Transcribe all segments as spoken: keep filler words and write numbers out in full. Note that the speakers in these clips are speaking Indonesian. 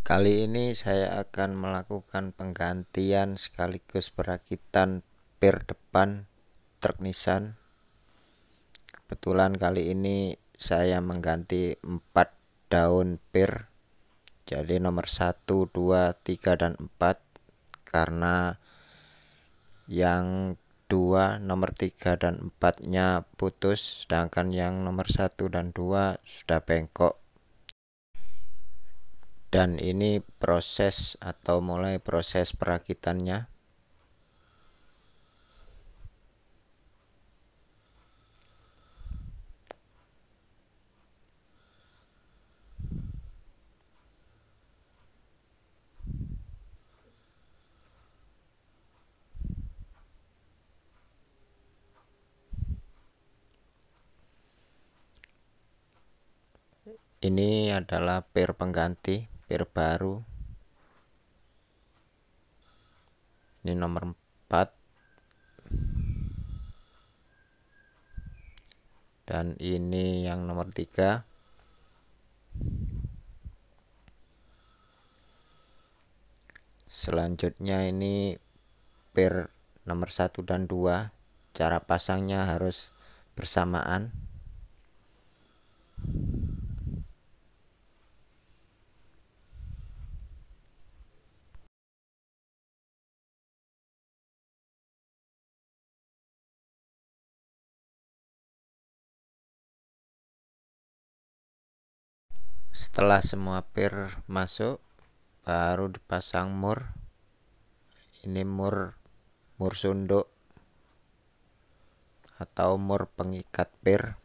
Kali ini saya akan melakukan penggantian sekaligus perakitan pir depan truk Nissan. Kebetulan kali ini saya mengganti empat daun pir, jadi nomor satu, dua, tiga, dan empat, karena yang dua, nomor tiga dan empat nya putus, sedangkan yang nomor satu dan dua sudah bengkok. Dan ini proses atau mulai proses perakitannya. Ini adalah pir pengganti, pir baru. Ini nomor empat. Dan ini yang nomor tiga. Selanjutnya ini pir nomor satu dan dua. Cara pasangnya harus bersamaan. Setelah semua pir masuk, baru dipasang mur. Ini mur mur sunduk atau mur pengikat pir.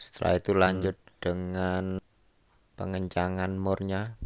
Setelah itu lanjut dengan pengencangan murnya.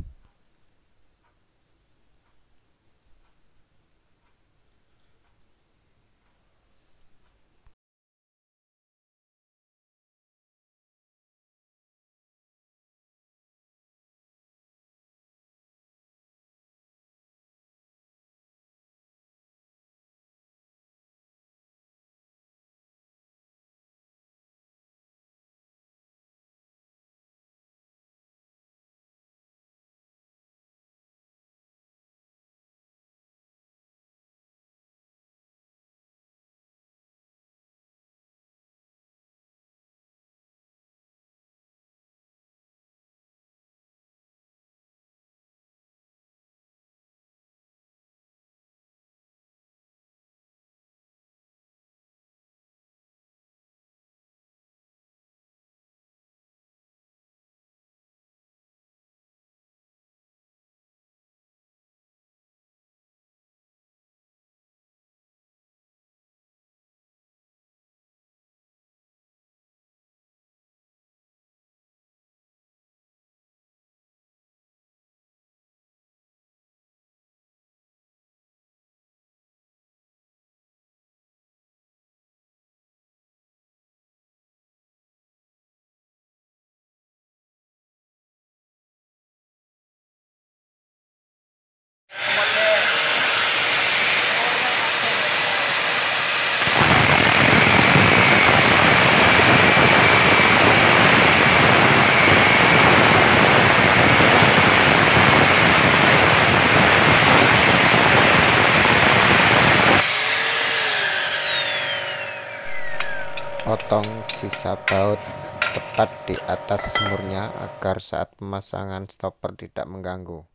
Potong sisa baut tepat di atas murnya agar saat pemasangan stopper tidak mengganggu.